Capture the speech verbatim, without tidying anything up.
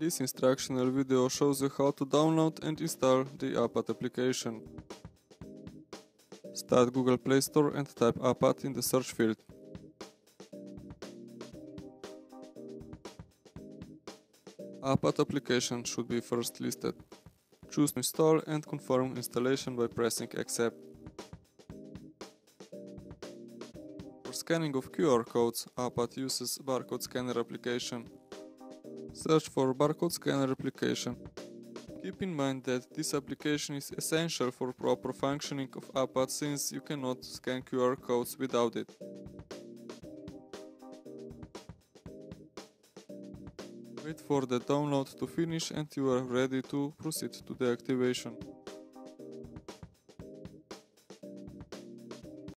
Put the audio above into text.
This instructional video shows you how to download and install the iPad application. Start Google Play Store and type iPad in the search field. iPad application should be first listed. Choose Install and confirm installation by pressing Accept. For scanning of Q R codes, iPad uses barcode scanner application. Search for barcode scanner application. Keep in mind that this application is essential for proper functioning of iPad, since you cannot scan Q R codes without it. Wait for the download to finish and you are ready to proceed to the activation.